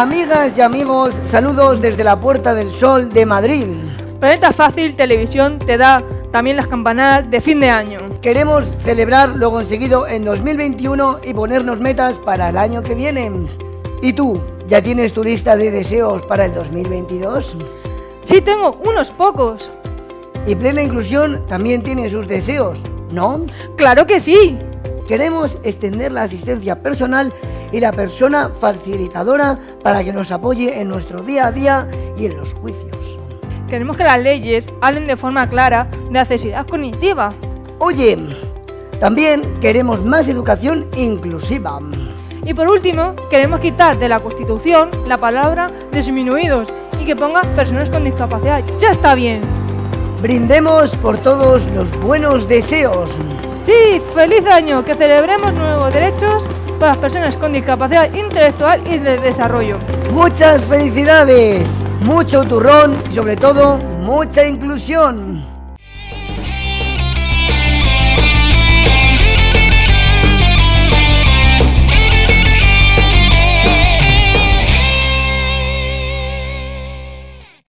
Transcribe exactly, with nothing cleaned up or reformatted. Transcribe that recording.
Amigas y amigos, saludos desde la Puerta del Sol de Madrid. Planeta Fácil Televisión te da también las campanadas de fin de año. Queremos celebrar lo conseguido en dos mil veintiuno y ponernos metas para el año que viene. ¿Y tú? ¿Ya tienes tu lista de deseos para el dos mil veintidós? Sí, tengo unos pocos. Y Plena Inclusión también tiene sus deseos, ¿no? ¡Claro que sí! Queremos extender la asistencia personal y la persona facilitadora para que nos apoye en nuestro día a día y en los juicios. Queremos que las leyes hablen de forma clara de accesibilidad cognitiva. Oye, también queremos más educación inclusiva. Y por último, queremos quitar de la Constitución la palabra disminuidos y que ponga personas con discapacidad. ¡Ya está bien! Brindemos por todos los buenos deseos. Sí, feliz año, que celebremos nuevos derechos para las personas con discapacidad intelectual y de desarrollo. Muchas felicidades, mucho turrón y sobre todo mucha inclusión.